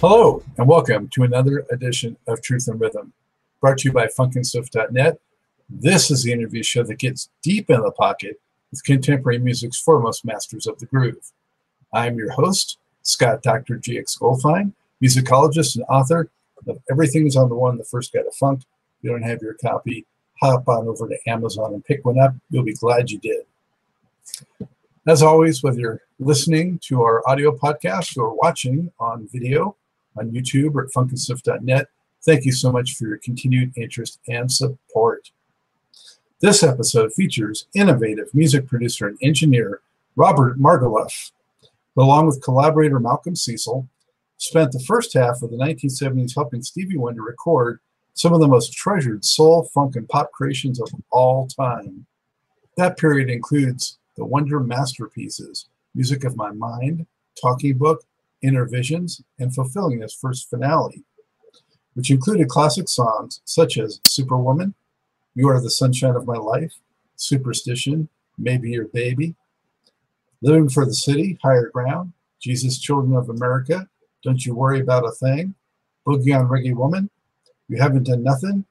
Hello, and welcome to another edition of Truth and Rhythm, brought to you by FUNKNSTUFF.NET. This is the interview show that gets deep in the pocket with contemporary music's foremost masters of the groove. I'm your host, Scott Dr. G.X. Goldfine, musicologist and author of Everything Is on THE ONE, The First Guide to Funk. If you don't have your copy, hop on over to Amazon and pick one up. You'll be glad you did. As always, whether you're listening to our audio podcast or watching on video, on YouTube or at FUNKNSTUFF.NET. Thank you so much for your continued interest and support. This episode features innovative music producer and engineer Robert Margouleff, who, along with collaborator Malcolm Cecil, spent the first half of the 1970s helping Stevie Wonder record some of the most treasured soul, funk, and pop creations of all time. That period includes the Wonder masterpieces, Music of My Mind, Talking Book, Inner Visions, and fulfilling his first finale, which included classic songs such as Superwoman, You Are the Sunshine of My Life, Superstition, Maybe Your Baby, Living for the City, Higher Ground, Jesus, Children of America, Don't You Worry About a Thing, Boogie on Reggae Woman, You Haven't Done Nothing,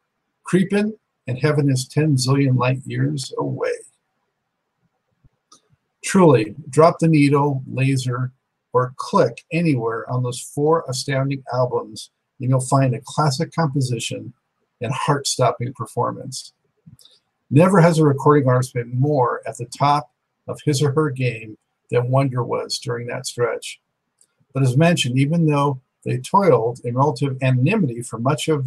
Creepin', and Heaven is 10 Zillion Light Years Away. Truly, drop the needle, laser, or click anywhere on those four astounding albums, and you'll find a classic composition and heart-stopping performance. Never has a recording artist been more at the top of his or her game than Wonder was during that stretch. But as mentioned, even though they toiled in relative anonymity for much of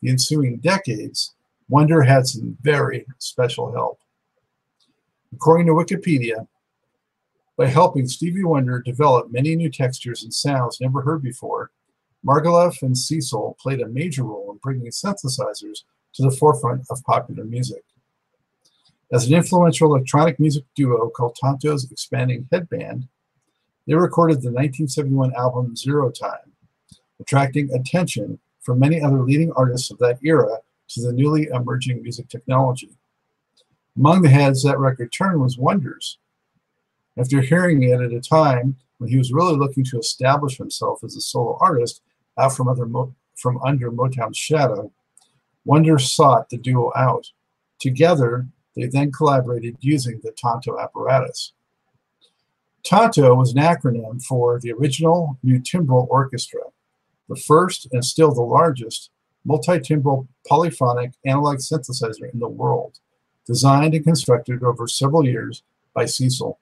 the ensuing decades, Wonder had some very special help. According to Wikipedia, by helping Stevie Wonder develop many new textures and sounds never heard before, Margouleff and Cecil played a major role in bringing synthesizers to the forefront of popular music. As an influential electronic music duo called Tonto's Expanding Head Band, they recorded the 1971 album Zero Time, attracting attention from many other leading artists of that era to the newly emerging music technology. Among the heads that record turned was Wonder's. After hearing it at a time when he was really looking to establish himself as a solo artist out from under Motown's shadow, Wonder sought the duo out. Together, they then collaborated using the TONTO apparatus. TONTO was an acronym for the Original New Timbral Orchestra, the first and still the largest multi-timbral polyphonic analog synthesizer in the world, designed and constructed over several years by Cecil.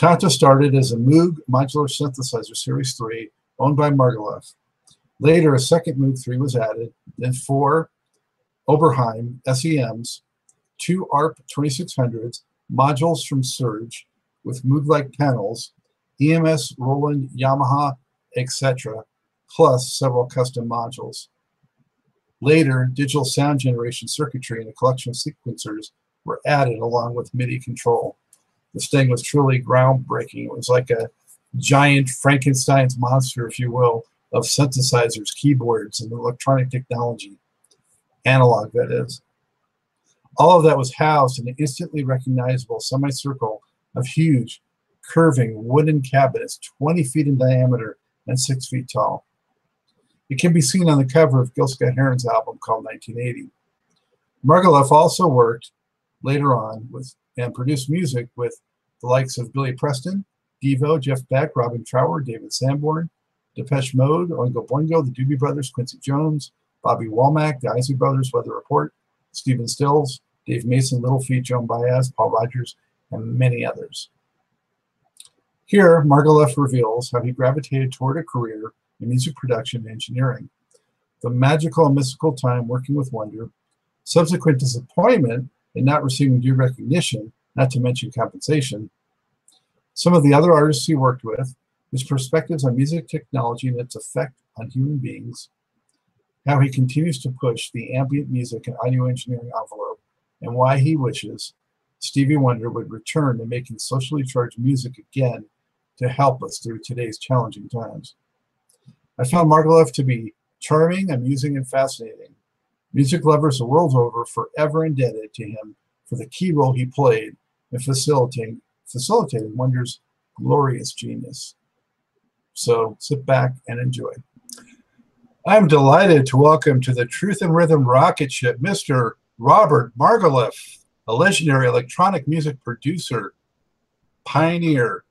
TONTO started as a Moog modular synthesizer Series 3 owned by Margouleff. Later, a second Moog 3 was added, then 4 Oberheim SEMs, 2 ARP 2600s, modules from Surge with Moog-like panels, EMS, Roland, Yamaha, etc., plus several custom modules. Later, digital sound generation circuitry and a collection of sequencers were added along with MIDI control. This thing was truly groundbreaking. It was like a giant Frankenstein's monster, if you will, of synthesizers, keyboards, and electronic technology. Analog, that is. All of that was housed in an instantly recognizable semicircle of huge, curving wooden cabinets 20 feet in diameter and 6 feet tall. It can be seen on the cover of Gil Scott-Heron's album called 1980. Margouleff also worked later on with and produced music with the likes of Billy Preston, Devo, Jeff Beck, Robin Trower, David Sanborn, Depeche Mode, Oingo Boingo, the Doobie Brothers, Quincy Jones, Bobby Womack, the Isley Brothers, Weather Report, Stephen Stills, Dave Mason, Little Feat, Joan Baez, Paul Rogers, and many others. Here, Margouleff reveals how he gravitated toward a career in music production and engineering. The magical and mystical time working with Wonder, subsequent disappointment and not receiving due recognition, not to mention compensation, some of the other artists he worked with, his perspectives on music technology and its effect on human beings, how he continues to push the ambient music and audio engineering envelope, and why he wishes Stevie Wonder would return to making socially charged music again to help us through today's challenging times. I found Margouleff to be charming, amusing, and fascinating. Music lovers the world over forever indebted to him for the key role he played in facilitating Wonder's glorious genius. So sit back and enjoy. I'm delighted to welcome to the Truth and Rhythm rocket ship, Mr. Robert Margouleff, a legendary electronic music producer, pioneer,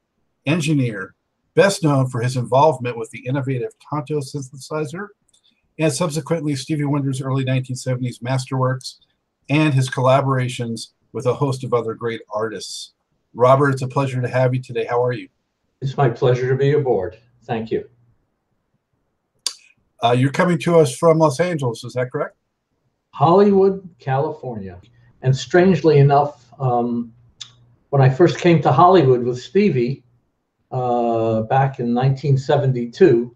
engineer, best known for his involvement with the innovative Tonto synthesizer and subsequently Stevie Wonder's early 1970s masterworks and his collaborations with a host of other great artists. Robert, it's a pleasure to have you today. How are you? It's my pleasure to be aboard. Thank you. You're coming to us from Los Angeles, is that correct? Hollywood, California. And strangely enough, when I first came to Hollywood with Stevie back in 1972,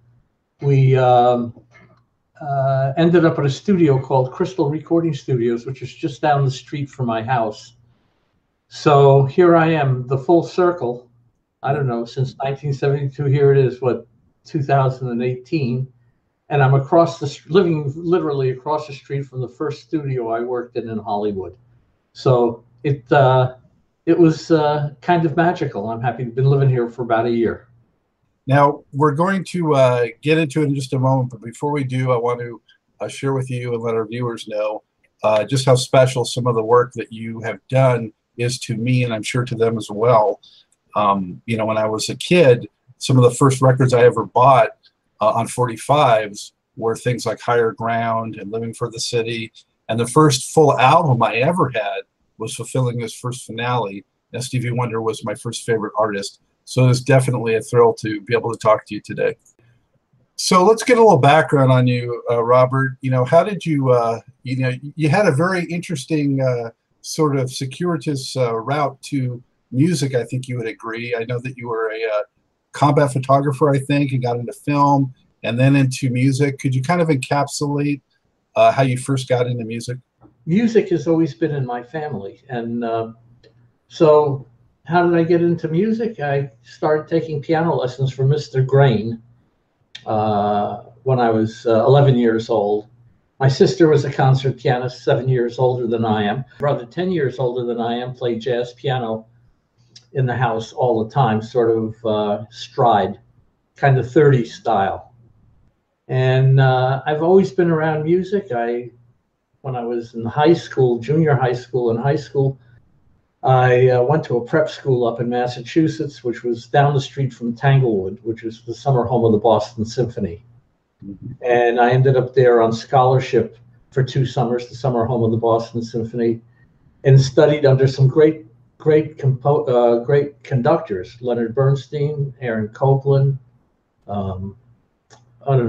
we ended up at a studio called Crystal Recording Studios, which is just down the street from my house. So here I am, the full circle. I don't know, since 1972, here it is, what, 2018. And I'm across the living literally across the street from the first studio I worked in Hollywood, so it was kind of magical. I'm happy to have been living here for about a year. Now we're going to get into it in just a moment, but before we do, I want to share with you and let our viewers know just how special some of the work that you have done is to me, and I'm sure to them as well. You know, when I was a kid, some of the first records I ever bought on 45s were things like Higher Ground and Living for the City. And the first full album I ever had was Fulfilling This First Finale. And Stevie Wonder was my first favorite artist. So it's definitely a thrill to be able to talk to you today. So let's get a little background on you, Robert. You know, how did you, you know, you had a very interesting sort of circuitous route to music, I think you would agree. I know that you were a combat photographer, I think, and got into film and then into music. Could you kind of encapsulate how you first got into music? Music has always been in my family. And so how did I get into music? I started taking piano lessons from Mr. Grain when I was 11 years old. My sister was a concert pianist, 7 years older than I am. Brother, 10 years older than I am, played jazz piano in the house all the time, sort of stride, kind of 30s style. And I've always been around music. When I was in high school, junior high school and high school, I went to a prep school up in Massachusetts, which was down the street from Tanglewood, which was the summer home of the Boston Symphony. Mm-hmm. And I ended up there on scholarship for 2 summers, the summer home of the Boston Symphony, and studied under some great conductors, Leonard Bernstein, Aaron Copland, I don't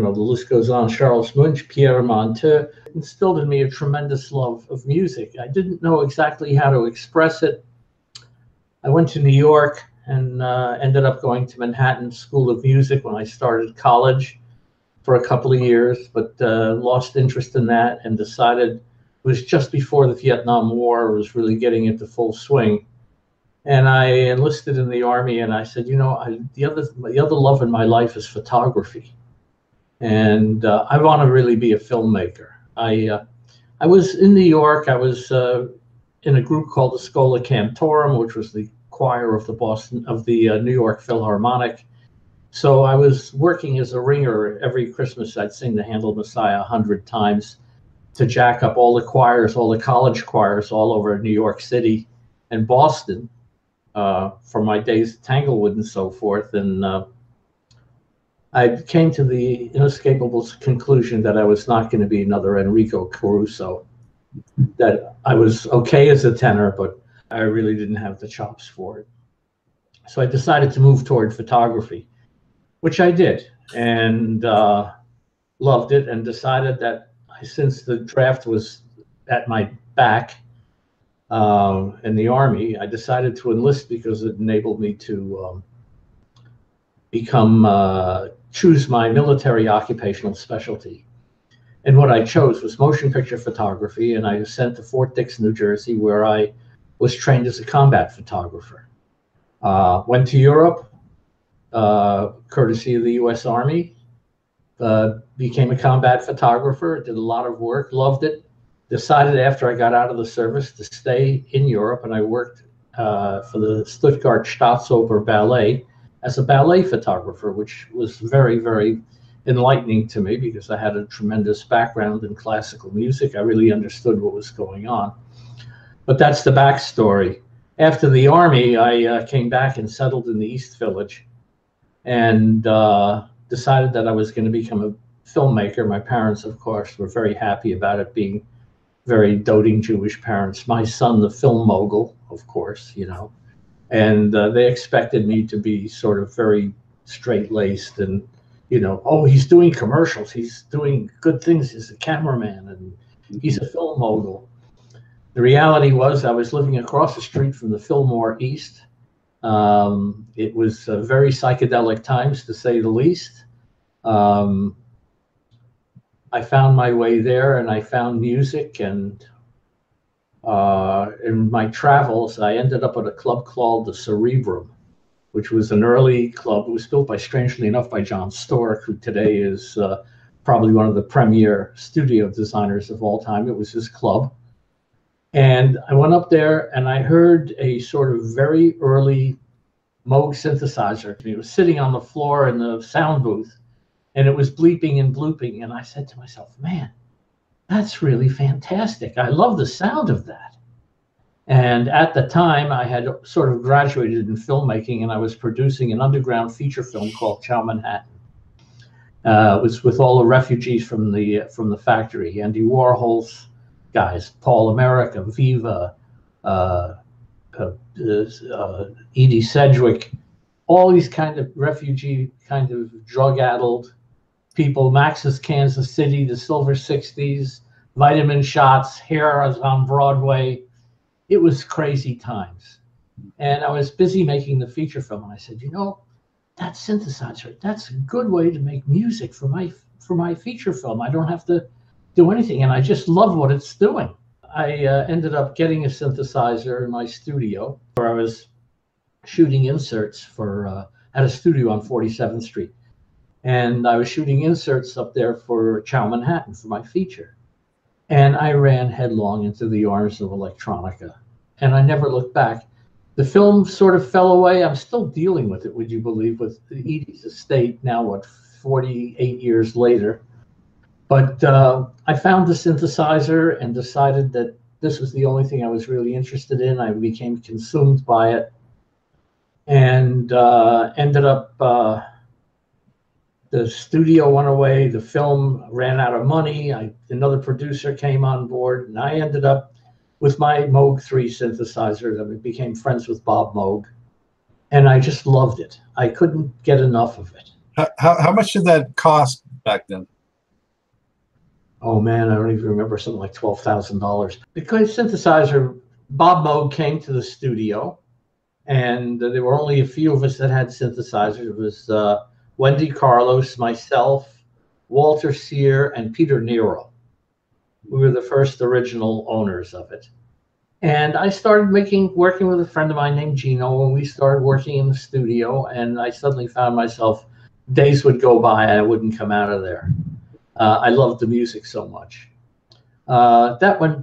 know, the list goes on, Charles Munch, Pierre Monteux, instilled in me a tremendous love of music. I didn't know exactly how to express it. I went to New York and ended up going to Manhattan School of Music when I started college for a couple of years, but lost interest in that and decided, it was just before the Vietnam War was really getting into full swing. And I enlisted in the Army, and I said, you know, the other love in my life is photography. And I want to really be a filmmaker. I was in New York. I was in a group called the Schola Cantorum, which was the choir of the New York Philharmonic. So I was working as a ringer. Every Christmas, I'd sing the Handel Messiah 100 times to jack up all the choirs, all the college choirs all over New York City and Boston. From my days at Tanglewood and so forth, and I came to the inescapable conclusion that I was not going to be another Enrico Caruso, that I was okay as a tenor, but I really didn't have the chops for it. So I decided to move toward photography, which I did, and loved it, and decided that since the draft was at my back, in the Army, I decided to enlist because it enabled me to choose my military occupational specialty. And what I chose was motion picture photography, and I was sent to Fort Dix, New Jersey, where I was trained as a combat photographer. Went to Europe, courtesy of the U.S. Army, became a combat photographer, did a lot of work, loved it. Decided after I got out of the service to stay in Europe, and I worked for the Stuttgart Staatsoper Ballet as a ballet photographer, which was very, very enlightening to me because I had a tremendous background in classical music. I really understood what was going on. But that's the backstory. After the Army, I came back and settled in the East Village and decided that I was going to become a filmmaker. My parents, of course, were very happy about it, being very doting Jewish parents. My son, the film mogul, of course, you know, and they expected me to be sort of very straight-laced and, you know, oh, he's doing commercials, he's doing good things, he's a cameraman, and he's a film mogul. The reality was I was living across the street from the Fillmore East. It was very psychedelic times, to say the least. I found my way there, and I found music, and in my travels, I ended up at a club called the Cerebrum, which was an early club. It was built, by, strangely enough, by John Storyk, who today is probably one of the premier studio designers of all time. It was his club. And I went up there and I heard a sort of very early Moog synthesizer. It was sitting on the floor in the sound booth and it was bleeping and blooping. And I said to myself, man, that's really fantastic. I love the sound of that. And at the time, I had sort of graduated in filmmaking, and I was producing an underground feature film called Chow Manhattan. It was with all the refugees from the factory, Andy Warhol's guys, Paul America, Viva, Edie Sedgwick, all these kind of refugee, kind of drug-addled people, Max's Kansas City, the Silver 60s, Vitamin Shots, Hair is on Broadway. It was crazy times. And I was busy making the feature film. And I said, you know, that synthesizer, that's a good way to make music for my feature film. I don't have to do anything. And I just love what it's doing. I ended up getting a synthesizer in my studio where I was shooting inserts for, at a studio on 47th Street. And I was shooting inserts up there for Chow Manhattan for my feature. And I ran headlong into the arms of electronica. And I never looked back. The film sort of fell away. I'm still dealing with it, would you believe, with Edie's estate now, what, 48 years later. But I found the synthesizer and decided that this was the only thing I was really interested in. I became consumed by it and ended up, the studio went away, the film ran out of money, another producer came on board, and I ended up with my Moog 3 synthesizer. I became friends with Bob Moog, and I just loved it. I couldn't get enough of it. How much did that cost back then? Oh man, I don't even remember, something like $12,000. The synthesizer, Bob Moog came to the studio, and there were only a few of us that had synthesizers. It was Wendy Carlos, myself, Walter Sear, and Peter Nero. We were the first original owners of it. And I started working with a friend of mine named Gino, and we started working in the studio, and I suddenly found myself, days would go by and I wouldn't come out of there. I loved the music so much. All that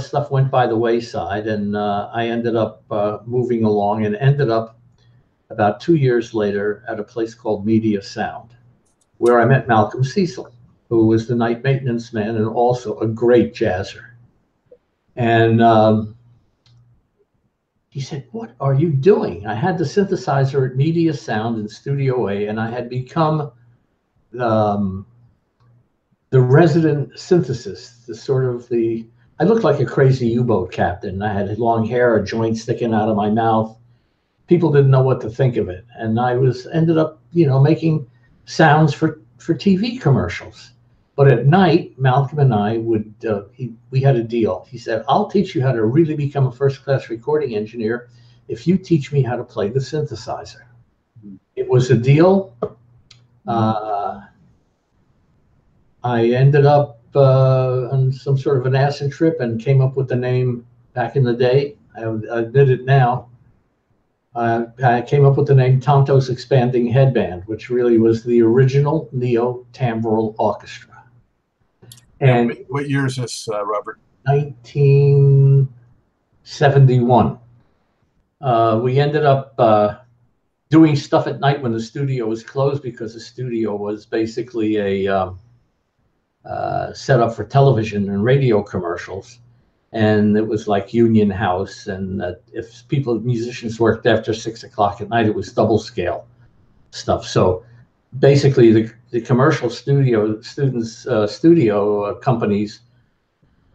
stuff went by the wayside, and I ended up moving along and ended up about 2 years later at a place called Media Sound, where I met Malcolm Cecil, who was the night maintenance man and also a great jazzer. And he said, what are you doing? I had the synthesizer at Media Sound in Studio A, and I had become the resident synthesist, I looked like a crazy U-boat captain. I had long hair, a joint sticking out of my mouth. People didn't know what to think of it, and I ended up, you know, making sounds for TV commercials. But at night, Malcolm and I would we had a deal. He said, "I'll teach you how to really become a first-class recording engineer if you teach me how to play the synthesizer." It was a deal. I ended up on some sort of an acid trip and came up with the name back in the day. I did it now. I came up with the name Tonto's Expanding Head Band, which really was the original neo-tamboural orchestra. And what year is this, Robert? 1971. We ended up doing stuff at night when the studio was closed, because the studio was basically a set up for television and radio commercials. And it was like Union House. And if musicians worked after 6 o'clock at night, it was double scale stuff. So basically the commercial studio, studio companies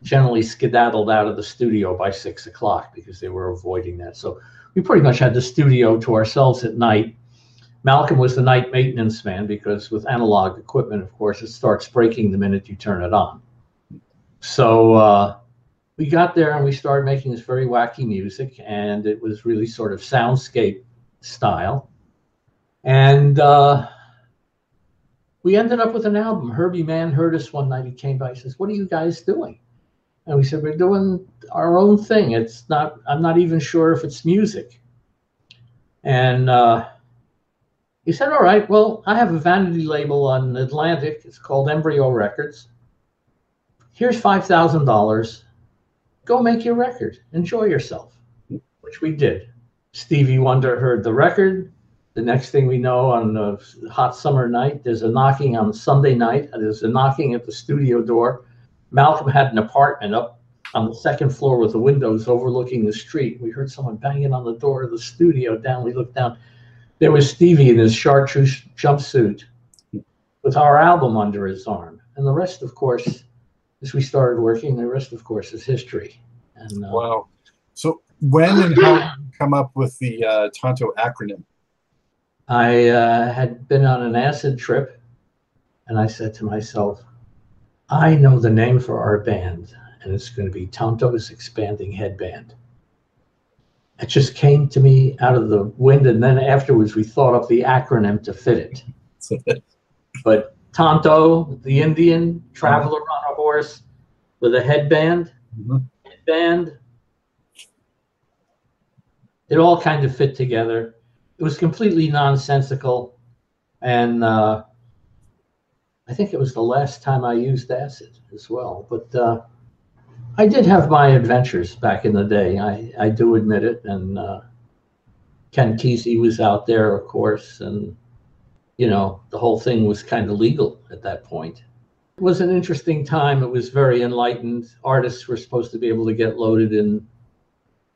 generally skedaddled out of the studio by 6 o'clock because they were avoiding that. So we pretty much had the studio to ourselves at night. Malcolm was the night maintenance man, because with analog equipment, of course, it starts breaking the minute you turn it on. So we got there and we started making this very wacky music, and it was really sort of soundscape style. And we ended up with an album. Herbie Mann heard us one night. He came by, he says, "What are you guys doing?" And we said, "We're doing our own thing. It's not, I'm not even sure if it's music." And he said, "All right, well, I have a vanity label on Atlantic. It's called Embryo Records. Here's $5,000. Go make your record. Enjoy yourself," which we did. Stevie Wonder heard the record. The next thing we know, on a hot summer night, there's a knocking on Sunday night. There's a knocking at the studio door. Malcolm had an apartment up on the second floor with the windows overlooking the street. We heard someone banging on the door of the studio down. We looked down. There was Stevie in his chartreuse jumpsuit with our album under his arm. And the rest, of course, as we started working, the rest, of course, is history. And, wow. So when and how did you come up with the TONTO acronym? I had been on an acid trip, and I said to myself, I know the name for our band, and it's going to be Tonto's Expanding Head Band. It just came to me out of the wind, and then afterwards we thought up the acronym to fit it. But Tonto, the Indian traveler on a horse with a headband, it all kind of fit together. It was completely nonsensical, and I think it was the last time I used acid as well. But I did have my adventures back in the day. I do admit it. And Ken Kesey was out there, of course. And, you know, the whole thing was kind of legal at that point. It was an interesting time. It was very enlightened. Artists were supposed to be able to get loaded in.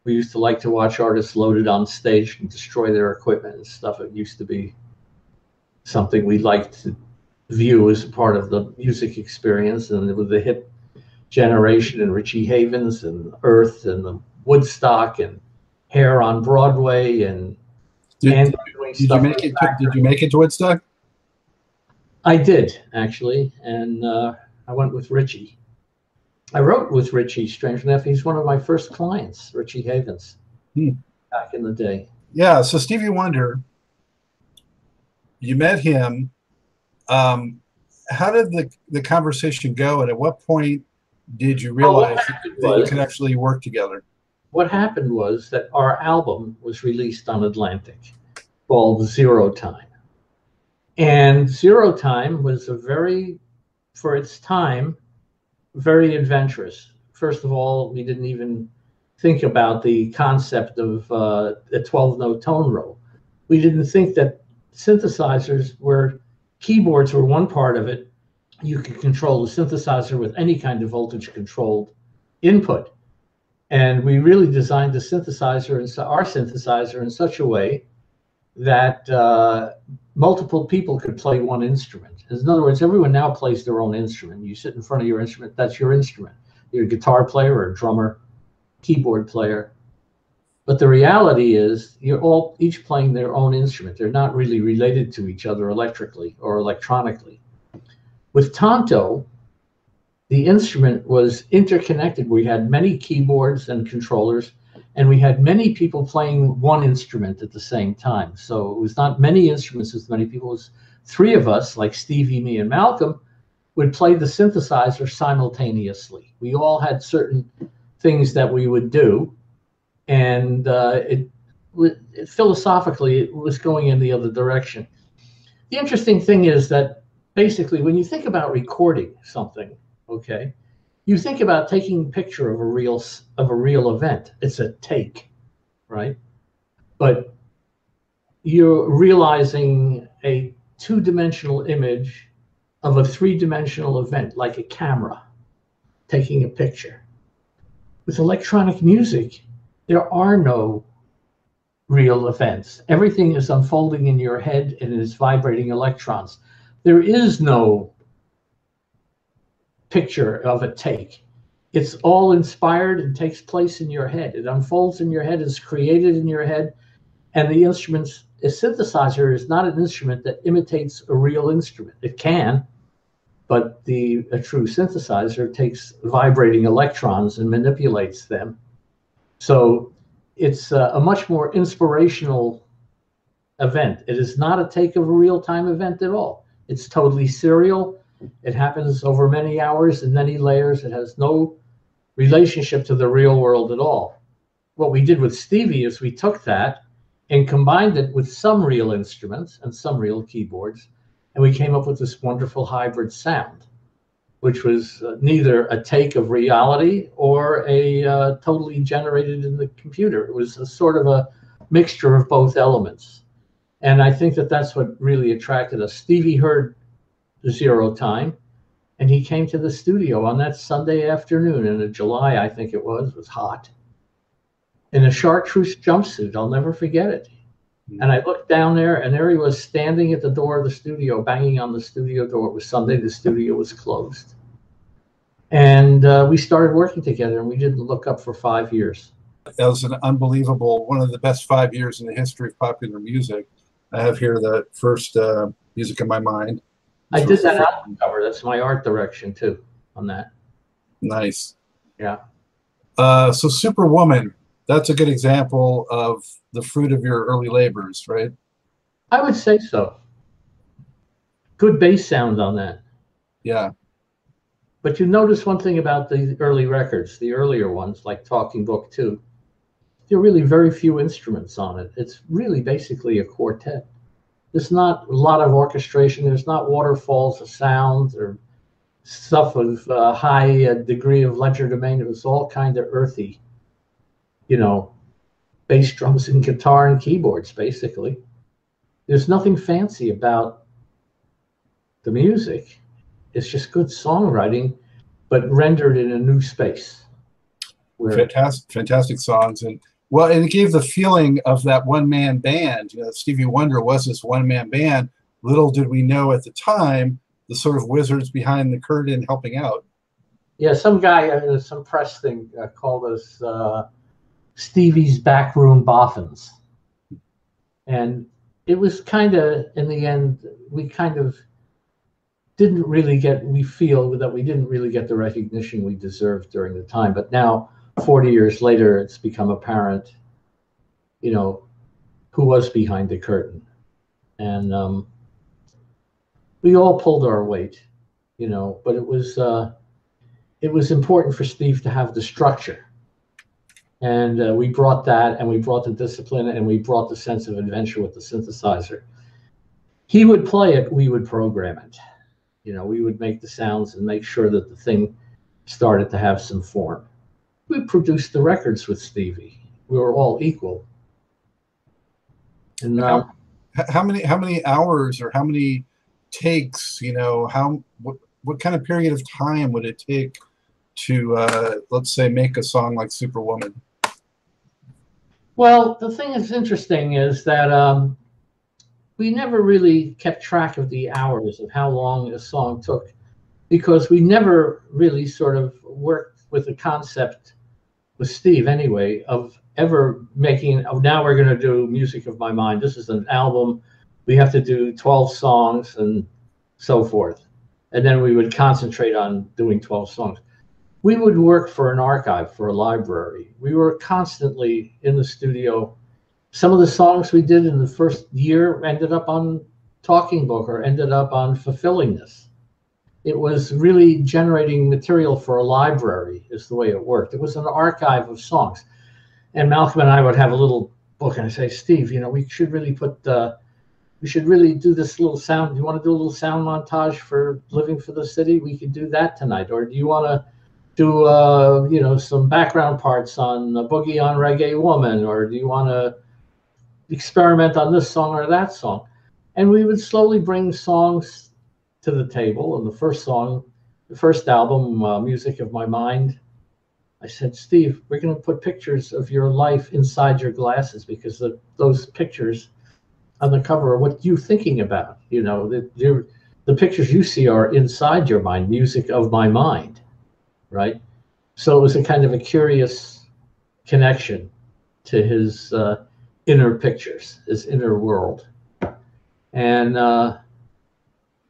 We used to like to watch artists loaded on stage and destroy their equipment and stuff. It used to be something we liked to view as part of the music experience. And with the hip generation and Richie Havens and Earth and the Woodstock and Hair on Broadway and did you make it to Woodstock? I did, actually, and I went with Richie. I wrote with Richie, strangely enough. He's one of my first clients, Richie Havens, back in the day. Yeah, so Stevie Wonder, you met him. How did the conversation go, and at what point did you realize that you could actually work together? What happened was that our album was released on Atlantic called Zero Time. And Zero Time was a very, for its time, very adventurous. First of all, we didn't even think about the concept of a 12-note tone roll. We didn't think that synthesizers were... Keyboards were one part of it. You could control the synthesizer with any kind of voltage-controlled input. And we really designed the synthesizer and our synthesizer in such a way that multiple people could play one instrument. In other words, everyone now plays their own instrument. You sit in front of your instrument, that's your instrument. You're a guitar player or a drummer, keyboard player. But the reality is you're all each playing their own instrument. They're not really related to each other electrically or electronically. With Tonto, the instrument was interconnected. We had many keyboards and controllers, and we had many people playing one instrument at the same time. So it was not many instruments as many people. It was three of us, like Stevie, me, and Malcolm, would play the synthesizer simultaneously. We all had certain things that we would do. And philosophically, it was going in the other direction. The interesting thing is that basically when you think about recording something, okay, you think about taking a picture of a real event. It's a take, right? But you're realizing a two-dimensional image of a three-dimensional event, like a camera taking a picture. With electronic music, there are no real events. Everything is unfolding in your head and it is vibrating electrons. There is no picture of a take. It's all inspired and takes place in your head. It unfolds in your head, is created in your head, and the instruments, a synthesizer is not an instrument that imitates a real instrument. It can, but a true synthesizer takes vibrating electrons and manipulates them. So it's a much more inspirational event. It is not a take of a real-time event at all. It's totally serial. It happens over many hours and many layers. It has no relationship to the real world at all. What we did with Stevie is we took that and combined it with some real instruments and some real keyboards, and we came up with this wonderful hybrid sound, which was neither a take of reality or a totally generated in the computer. It was a sort of a mixture of both elements. And I think that that's what really attracted us. Stevie heard Zero Time, and he came to the studio on that Sunday afternoon in July, I think it was hot, in a chartreuse jumpsuit. I'll never forget it. And I looked down there, and there he was standing at the door of the studio, banging on the studio door. It was Sunday. The studio was closed. And we started working together, and we didn't look up for 5 years. That was an unbelievable, one of the best 5 years in the history of popular music. I have here the first Music in My Mind. I did that album cover. That's my art direction, too, on that. Nice. Yeah. So Superwoman. That's a good example of the fruit of your early labors, right? I would say so. Good bass sound on that. Yeah. But you notice one thing about the early records, the earlier ones, like Talking Book 2. There are really very few instruments on it. It's really basically a quartet. There's not a lot of orchestration. There's not waterfalls of sound or stuff of high degree of legerdemain. It was all kind of earthy. You know, bass drums and guitar and keyboards, basically. There's nothing fancy about the music. It's just good songwriting, but rendered in a new space. Fantastic, fantastic songs. And, well, and it gave the feeling of that one-man band. You know, Stevie Wonder was this one-man band. Little did we know at the time, the sort of wizards behind the curtain helping out. Yeah, some guy, some press thing called us... Stevie's backroom boffins. And it was kind of, in the end, we kind of didn't really get, we feel that we didn't really get the recognition we deserved during the time. But now, 40 years later, it's become apparent, you know, who was behind the curtain. And we all pulled our weight, you know, but it was important for Steve to have the structure. And we brought that, and we brought the discipline, and we brought the sense of adventure with the synthesizer. He would play it, we would program it. You know, we would make the sounds and make sure that the thing started to have some form. We produced the records with Stevie. We were all equal. And how many hours or how many takes, you know, what kind of period of time would it take to, let's say, make a song like Superwoman? Well, the thing that's interesting is that we never really kept track of the hours of how long a song took, because we never really sort of worked with the concept, with Steve anyway, of ever making, oh, now we're going to do Music of My Mind. This is an album. We have to do 12 songs and so forth. And then we would concentrate on doing 12 songs. We would work for an archive, for a library. We were constantly in the studio. Some of the songs we did in the first year ended up on Talking Book or ended up on Fulfillingness. It was really generating material for a library is the way it worked. It was an archive of songs. And Malcolm and I would have a little book, and I'd say, Steve, you know, we should really put, we should really do this little sound. Do you want to do a little sound montage for Living for the City? We could do that tonight. Or do you want to do you know, some background parts on Boogie on Reggae Woman, or do you want to experiment on this song or that song. And we would slowly bring songs to the table. And the first song, the first album, Music of My Mind, I said, Steve, we're going to put pictures of your life inside your glasses, because those pictures on the cover are what you're thinking about. You know, the pictures you see are inside your mind, Music of My Mind, right? So it was a kind of a curious connection to his inner pictures, his inner world. And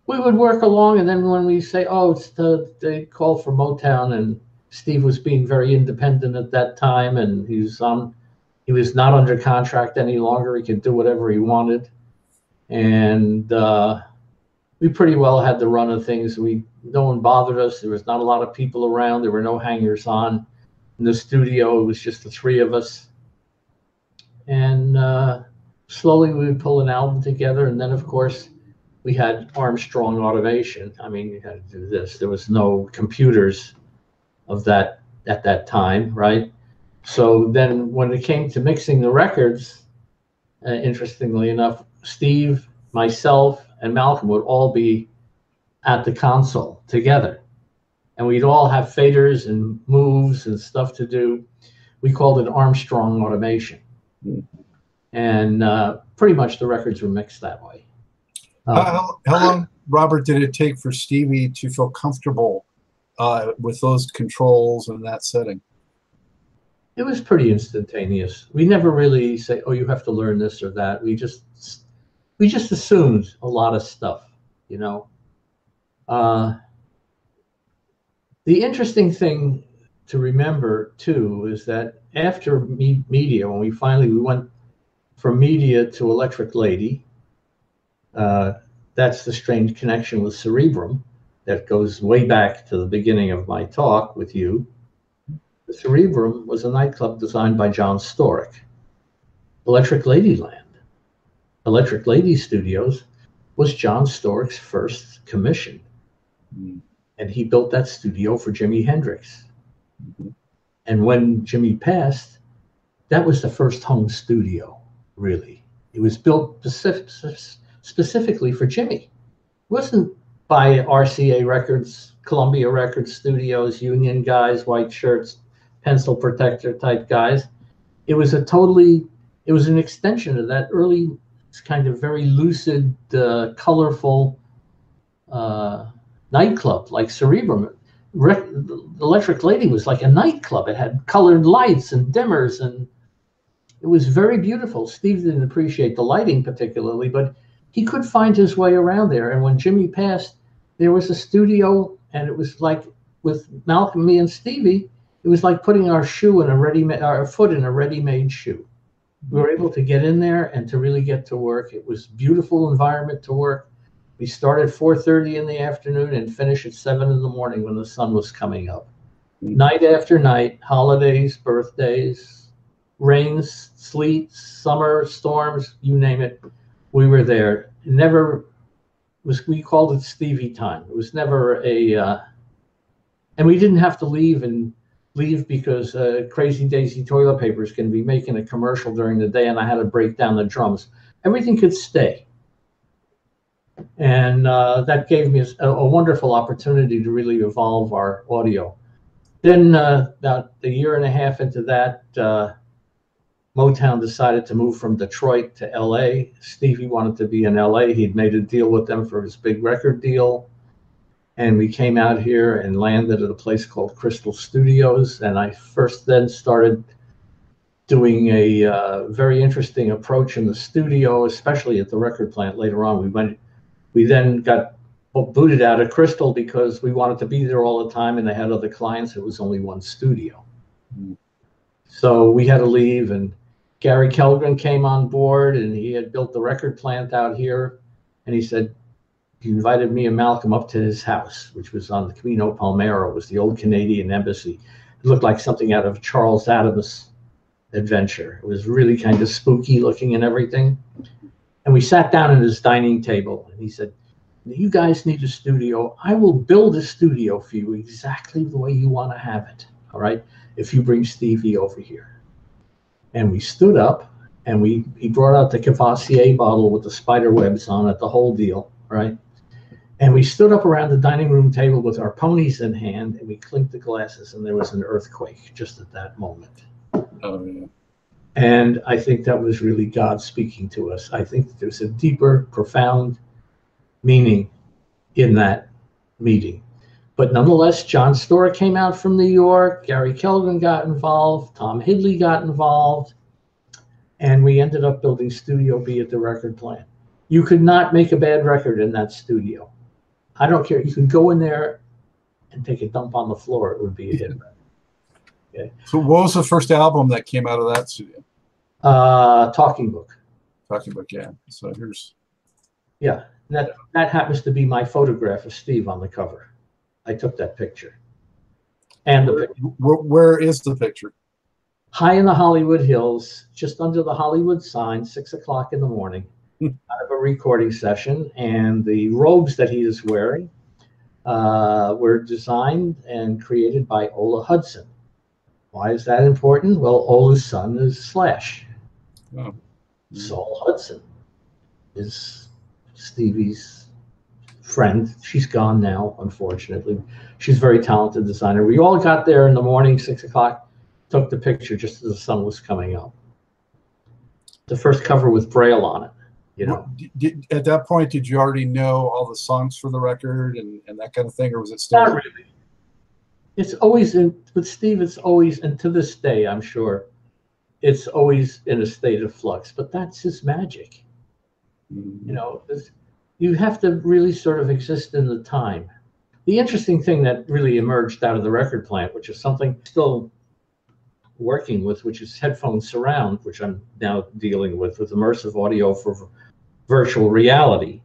we would work along, and then when we say, oh, it's they call for Motown, and Steve was being very independent at that time, and he was not under contract any longer. He could do whatever he wanted. And we pretty well had the run of things. No one bothered us. There was not a lot of people around. There were no hangers-on in the studio. It was just the three of us. And slowly we would pull an album together. And then, of course, we had Armstrong automation. I mean, you had to do this. There was no computers of that at that time, right? So then when it came to mixing the records, interestingly enough, Steve, myself, and Malcolm would all be at the console together. And we'd all have faders and moves and stuff to do. We called it Armstrong automation. And pretty much the records were mixed that way. How long, Robert, did it take for Stevie to feel comfortable with those controls and that setting? It was pretty instantaneous. We never really say, oh, you have to learn this or that. We just assumed a lot of stuff, you know. The interesting thing to remember, too, is that after Media, when we went from Media to Electric Lady, that's the strange connection with Cerebrum. That goes way back to the beginning of my talk with you. The Cerebrum was a nightclub designed by John Storyk. Electric Ladyland, Electric Lady Studios, was John Storyk's first commission. Mm-hmm. And he built that studio for Jimi Hendrix. Mm-hmm. And when Jimmy passed, that was the first home studio, really. It was built specifically for Jimmy. It wasn't by RCA Records, Columbia Records Studios, union guys, white shirts, pencil protector type guys. It was it was an extension of that early kind of very lucid, colorful nightclub like Cerebrum. Electric Lady was like a nightclub. It had colored lights and dimmers, and it was very beautiful. Steve didn't appreciate the lighting particularly, but he could find his way around there. And when Jimmy passed, there was a studio, and it was like with Malcolm, me, and Stevie, it was like putting our foot in a ready-made shoe. We were able to get in there and to really get to work. It was a beautiful environment to work. We started 4:30 in the afternoon and finished at 7 in the morning when the sun was coming up. Night after night, holidays, birthdays, rains, sleet, summer, storms, you name it. We were there. We called it Stevie time. It was never and we didn't have to leave because Crazy Daisy Toilet Paper is going to be making a commercial during the day, and I had to break down the drums. Everything could stay. And that gave me a wonderful opportunity to really evolve our audio. Then about a year and a half into that, Motown decided to move from Detroit to L.A. Stevie wanted to be in L.A. He'd made a deal with them for his big record deal. And we came out here and landed at a place called Crystal Studios. And I then started doing a very interesting approach in the studio, especially at the record plant later on. We then got booted out of Crystal because we wanted to be there all the time, and they had other clients. It was only one studio. So we had to leave, and Gary Kellgren came on board, and he had built the record plant out here, and he invited me and Malcolm up to his house, which was on the Camino Palmero. It was the old Canadian embassy. It looked like something out of Charles Adams' adventure. It was really kind of spooky looking and everything. And we sat down at his dining table, and he said, you guys need a studio. I will build a studio for you exactly the way you want to have it, all right, if you bring Stevie over here. And we stood up, and he brought out the Cavassier bottle with the spider webs on it, the whole deal, right? And we stood up around the dining room table with our ponies in hand, and we clinked the glasses, and there was an earthquake just at that moment. Oh, yeah. And I think that was really God speaking to us. I think there's a deeper, profound meaning in that meeting. But nonetheless, John Storyk came out from New York, Gary Kelvin got involved, Tom Hidley got involved, and we ended up building Studio B at the record plant. You could not make a bad record in that studio. I don't care. You could go in there and take a dump on the floor. It would be a hit record. Okay. So what was the first album that came out of that studio? Talking Book. Talking Book, yeah. So here's... Yeah, that happens to be my photograph of Steve on the cover. I took that picture. And the picture. Where is the picture? High in the Hollywood Hills, just under the Hollywood sign, 6 o'clock in the morning, out of a recording session. And the robes that he is wearing were designed and created by Ola Hudson. Why is that important? Well, Ola's son is Slash. Oh. Sol Hudson is Stevie's friend. She's gone now, unfortunately. She's a very talented designer. We all got there in the morning, 6 o'clock, took the picture just as the sun was coming up. The first cover with Braille on it, you know. At that point, did you already know all the songs for the record and that kind of thing, or was it still? Not really. It's always with Steve, it's always, and to this day, I'm sure, it's always in a state of flux, but that's his magic. Mm-hmm. You know, you have to really sort of exist in the time. The interesting thing that really emerged out of the record plant, which is something I'm still working with, which is headphone surround, which I'm now dealing with immersive audio for virtual reality,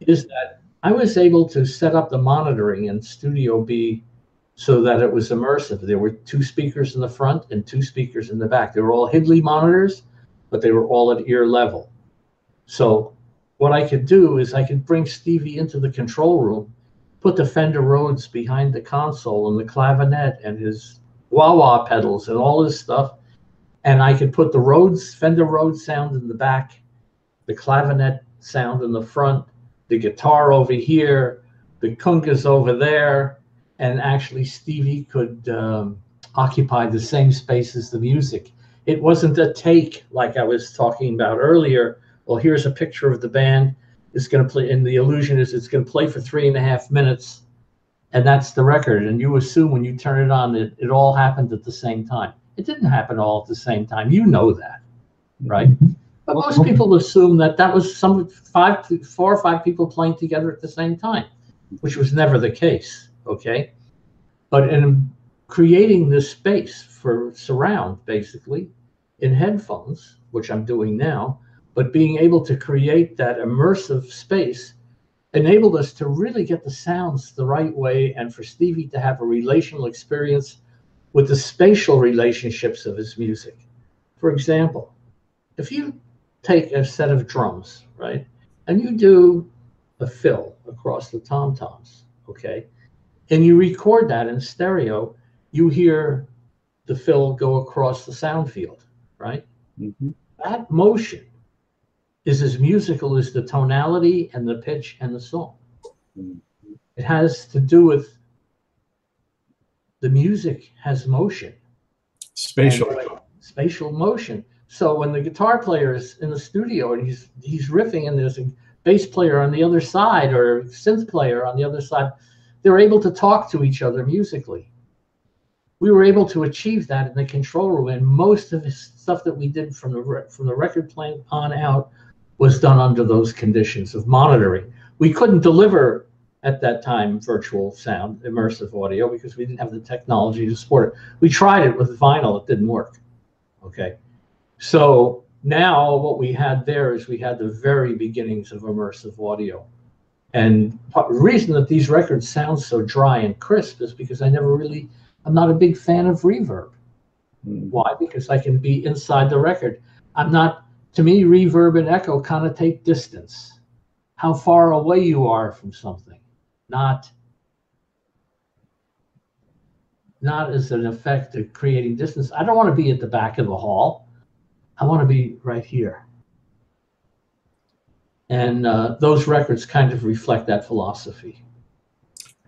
is that I was able to set up the monitoring in Studio B so that it was immersive. There were 2 speakers in the front and 2 speakers in the back. They were all Hidley monitors, but they were all at ear level. So what I could do is I could bring Stevie into the control room, put the Fender Rhodes behind the console and the clavinet and his wah-wah pedals and all this stuff, and I could put the Fender Rhodes sound in the back, the clavinet sound in the front, the guitar over here, the congas over there, and actually Stevie could occupy the same space as the music. It wasn't a take like I was talking about earlier. Well, here's a picture of the band. It's going to play, and the illusion is it's going to play for 3.5 minutes, and that's the record. And you assume when you turn it on, it all happened at the same time. It didn't happen all at the same time. You know that, right? But most people assume that was some 4 or 5 people playing together at the same time, which was never the case. Okay, but in creating this space for surround, basically, in headphones, which I'm doing now, but being able to create that immersive space enabled us to really get the sounds the right way and for Stevie to have a relational experience with the spatial relationships of his music. For example, if you take a set of drums, right, and you do a fill across the tom-toms, okay, and you record that in stereo, you hear the fill go across the sound field, right? Mm-hmm. That motion is as musical as the tonality and the pitch and the song. Mm-hmm. It has to do with the music has motion. Spatial. Spatial motion. So when the guitar player is in the studio and he's riffing and there's a bass player on the other side or a synth player on the other side, they're able to talk to each other musically. We were able to achieve that in the control room, and most of the stuff that we did from the record plant on out was done under those conditions of monitoring. We couldn't deliver at that time virtual sound, immersive audio, because we didn't have the technology to support it. We tried it with vinyl, it didn't work. Okay, so now what we had there is we had the very beginnings of immersive audio. And the reason that these records sound so dry and crisp is because I'm not a big fan of reverb. Why? Because I can be inside the record. To me, reverb and echo connotate distance. How far away you are from something. Not as an effect of creating distance. I don't want to be at the back of the hall. I want to be right here. And those records kind of reflect that philosophy.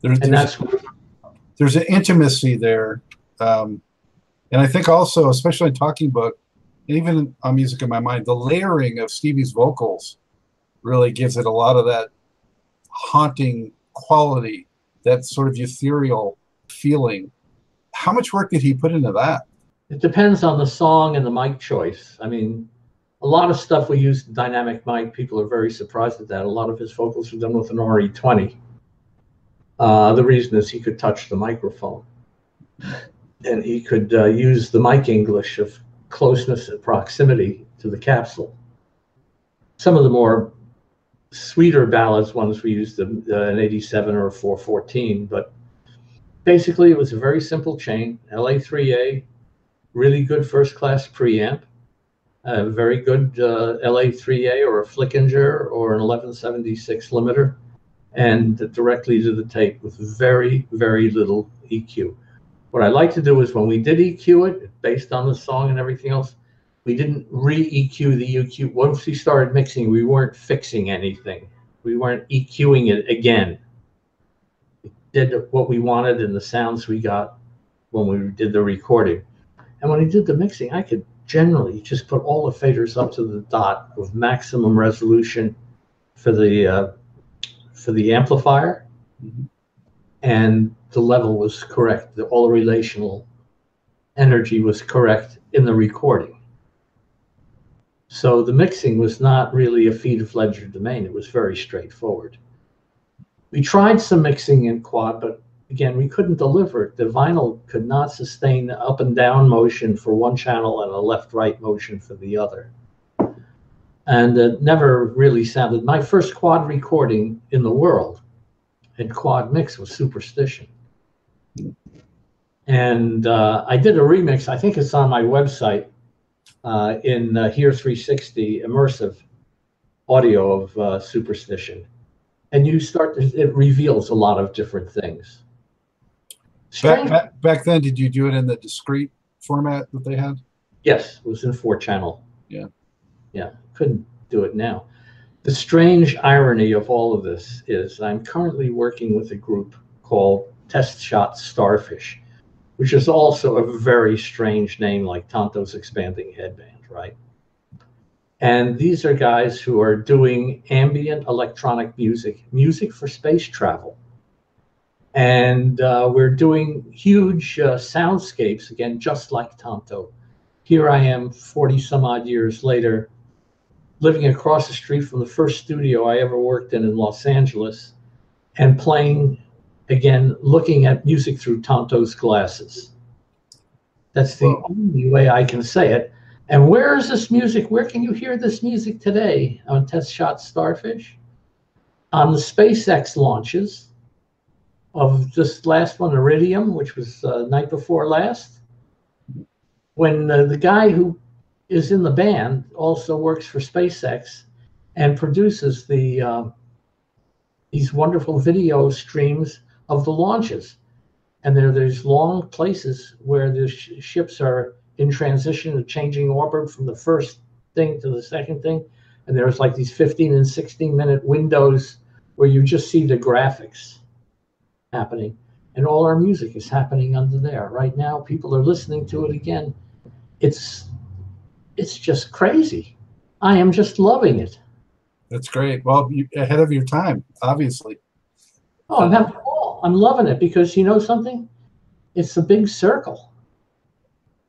There's an intimacy there. And I think also, especially in Talking Book, even on Music in My Mind, the layering of Stevie's vocals really gives it a lot of that haunting quality, that sort of ethereal feeling. How much work did he put into that? It depends on the song and the mic choice. I mean, a lot of stuff we use dynamic mic. People are very surprised at that. A lot of his vocals were done with an RE20. The reason is he could touch the microphone. And he could use the mic English of closeness and proximity to the capsule. Some of the more sweeter ballads ones we used an 87 or a 414, but basically it was a very simple chain. LA3A, really good first-class preamp, a very good LA3A or a Flickinger or an 1176 limiter, and directly to the tape with very, very little EQ. What I like to do is when we did EQ it, based on the song and everything else, we didn't re-EQ the EQ. Once we started mixing, we weren't fixing anything. We weren't EQing it again. We did what we wanted and the sounds we got when we did the recording. And when I did the mixing, I could generally just put all the faders up to the dot with maximum resolution for the amplifier. Mm-hmm. And the level was correct. All the relational energy was correct in the recording. So the mixing was not really a feed-of-ledger domain. It was very straightforward. We tried some mixing in quad, but again, we couldn't deliver it. The vinyl could not sustain the up and down motion for one channel and a left-right motion for the other. And it never really sounded. My first quad recording in the world and quad mix was Superstition. And I did a remix, I think it's on my website, in Here 360 immersive audio of Superstition. And you start, it reveals a lot of different things. Back then, did you do it in the discrete format that they had? Yes, it was in 4-channel. Yeah. Yeah, couldn't do it now. The strange irony of all of this is I'm currently working with a group called Test Shot Starfish, which is also a very strange name, like Tonto's Expanding Head Band, right? And these are guys who are doing ambient electronic music, music for space travel. And we're doing huge soundscapes, again, just like Tonto. Here I am 40 some odd years later, living across the street from the first studio I ever worked in Los Angeles, and playing, again, looking at music through Tonto's glasses. That's the only way I can say it. And where is this music? Where can you hear this music today on Test Shot Starfish? On the SpaceX launches of this last one, Iridium, which was night before last, when the guy who is in the band also works for SpaceX and produces the these wonderful video streams of the launches. And there's long places where the ships are in transition, changing orbit from the first thing to the second thing. And there's like these 15 and 16 minute windows where you just see the graphics happening. And all our music is happening under there. Right now, people are listening to it again. It's just crazy. I am just loving it. That's great. Well, you're ahead of your time, obviously. Oh, not at all. I'm loving it because you know something? It's a big circle.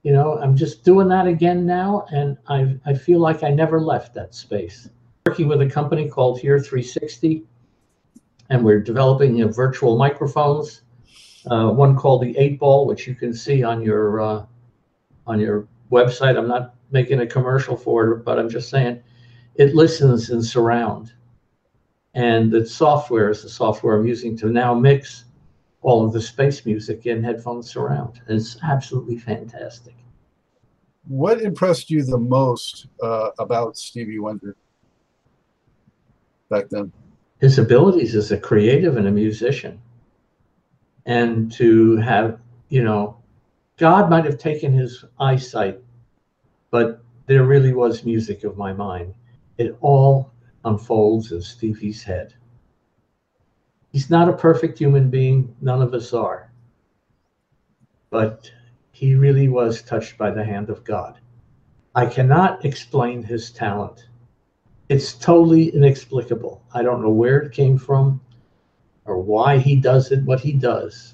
You know, I'm just doing that again now, and I feel like I never left that space. Working with a company called Here 360, and we're developing virtual microphones. One called the 8-Ball, which you can see on your website. I'm not making a commercial for it, but I'm just saying it listens in surround. And the software is the software I'm using to now mix all of the space music in headphone surround. And it's absolutely fantastic. What impressed you the most about Stevie Wonder back then? His abilities as a creative and a musician. And to have, you know, God might have taken his eyesight, but there really was music of my mind. It all unfolds in Stevie's head. He's not a perfect human being. None of us are. But he really was touched by the hand of God. I cannot explain his talent. It's totally inexplicable. I don't know where it came from or why he does it, what he does.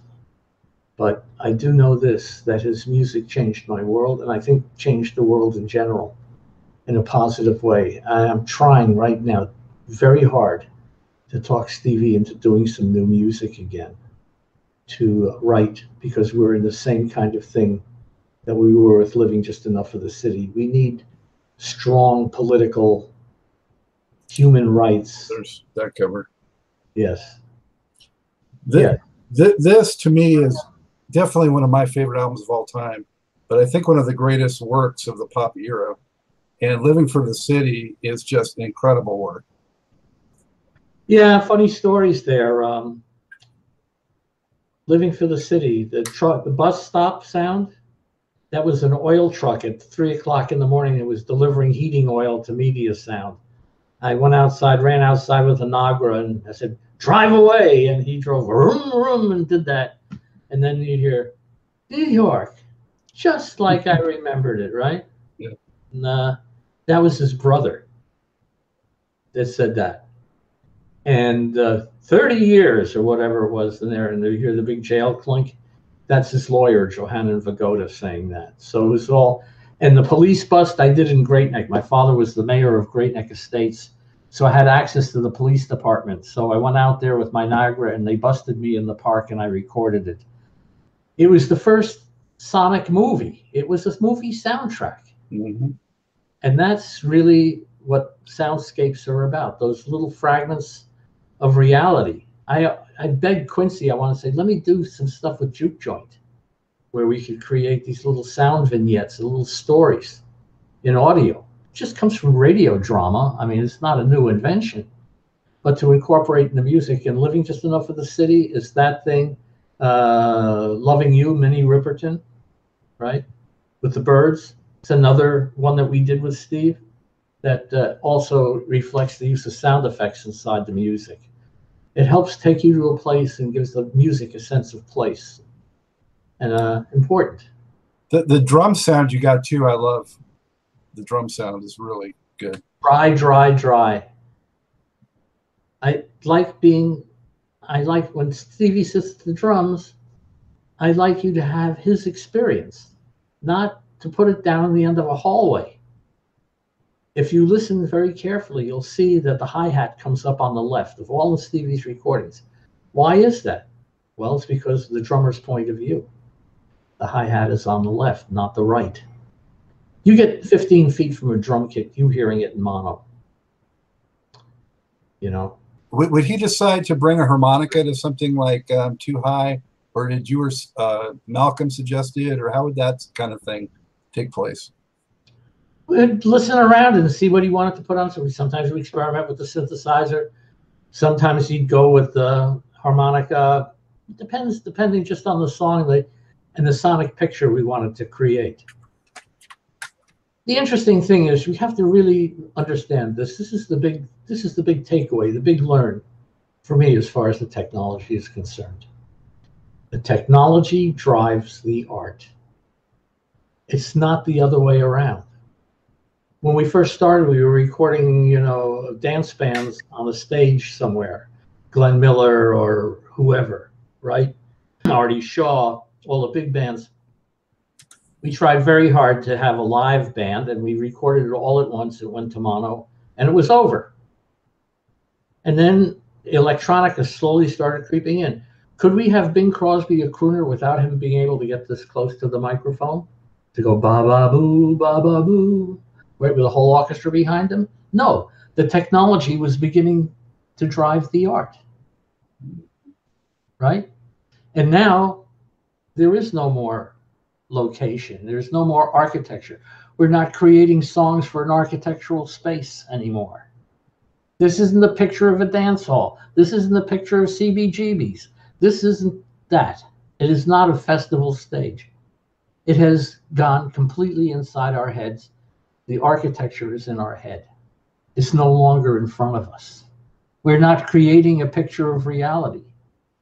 But I do know this, that his music changed my world, and I think changed the world in general in a positive way. I am trying right now very hard to talk Stevie into doing some new music again, to write, because we're in the same kind of thing that we were with Living Just Enough for the City. We need strong political human rights. There's that cover. Yes. This to me is definitely one of my favorite albums of all time, but I think one of the greatest works of the pop era. And Living for the City is just an incredible work. Yeah, funny stories there. Living for the City, the truck, the bus stop sound, that was an oil truck at 3 o'clock in the morning. It was delivering heating oil to Media Sound. I went outside, ran outside with an Agra, and I said, "Drive away!" And he drove, vroom, vroom, and did that. And then you hear, New York, just like I remembered it, right? Yeah. And, that was his brother that said that. And 30 years or whatever it was in there, and you hear the big jail clink. That's his lawyer, Johannan Vagoda, saying that. So it was all, and the police bust I did in Great Neck. My father was the mayor of Great Neck Estates, so I had access to the police department. So I went out there with my Niagara, and they busted me in the park, and I recorded it. It was the first sonic movie. It was a movie soundtrack. Mm-hmm. And that's really what soundscapes are about, those little fragments of reality. I begged Quincy, I want to say, let me do some stuff with Juke Joint, where we could create these little sound vignettes, little stories in audio. It just comes from radio drama. I mean, it's not a new invention, but to incorporate in the music. And Living Just Enough for the City is that thing. Loving You, Minnie Riperton, right, with the Birds. It's another one that we did with Steve that also reflects the use of sound effects inside the music. It helps take you to a place and gives the music a sense of place, and important. The drum sound you got too, I love. The drum sound is really good. Dry. I like when Stevie sits to the drums, I like you to have his experience, not to put it down at the end of a hallway. If you listen very carefully, you'll see that the hi-hat comes up on the left of all of Stevie's recordings. Why is that? Well, it's because of the drummer's point of view. The hi-hat is on the left, not the right. You get 15 feet from a drum kit, you hearing it in mono. You know? Would he decide to bring a harmonica to something like Too High, or did you or Malcolm suggest it, or how would that kind of thing take place? We'd listen around and see what he wanted to put on. So sometimes we experiment with the synthesizer. Sometimes he'd go with the harmonica. It depends, depending just on the song and the sonic picture we wanted to create. The interesting thing is we have to really understand this. This is the big takeaway, the big learn for me as far as the technology is concerned. The technology drives the art. It's not the other way around. When we first started, we were recording, you know, dance bands on a stage somewhere, Glenn Miller or whoever, right? Artie Shaw, all the big bands. We tried very hard to have a live band, and we recorded it all at once. It went to mono, and it was over. And then electronica slowly started creeping in. Could we have Bing Crosby a crooner without him being able to get this close to the microphone to go ba-ba-boo, ba-ba-boo? Right, with a whole orchestra behind him? No, the technology was beginning to drive the art, right? And now there is no more location. There's no more architecture. We're not creating songs for an architectural space anymore. This isn't the picture of a dance hall. This isn't the picture of CBGBs. This isn't that. It is not a festival stage. It has gone completely inside our heads. The architecture is in our head. It's no longer in front of us. We're not creating a picture of reality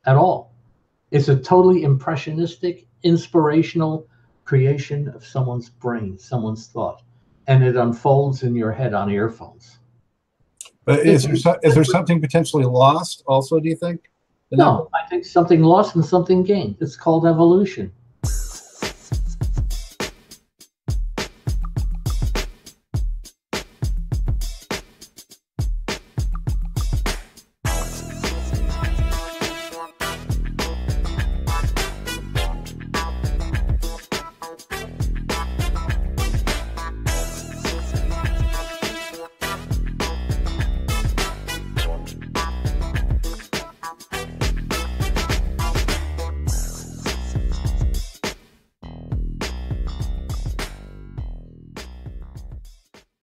at all. It's a totally impressionistic, inspirational creation of someone's brain, someone's thought, and it unfolds in your head on earphones. But is there something potentially lost also, do you think? No, I think something lost and something gained. It's called evolution.